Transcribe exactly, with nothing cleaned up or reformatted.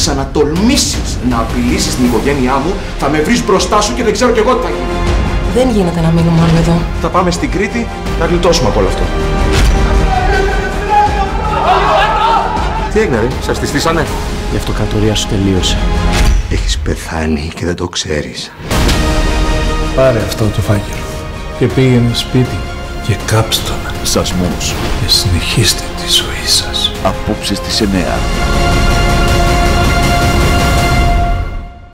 ξανατολμήσεις να απειλήσεις την οικογένειά μου, θα με βρεις μπροστά σου και δεν ξέρω κι εγώ τι θα γίνει. Δεν γίνεται να μείνουμε όλοι εδώ. Θα πάμε στην Κρήτη να γλιτώσουμε από όλο αυτό. Τι έγινε ρε, σας τη στήσανε. Η αυτοκρατορία σου τελείωσε. Έχεις πεθάνει και δεν το ξέρεις. Πάρε αυτό το φάκελο και πήγαινε σπίτι και κάψτε τον. Σασμός. Και συνεχίστε τη ζωή σας. Απόψε στις εννέα.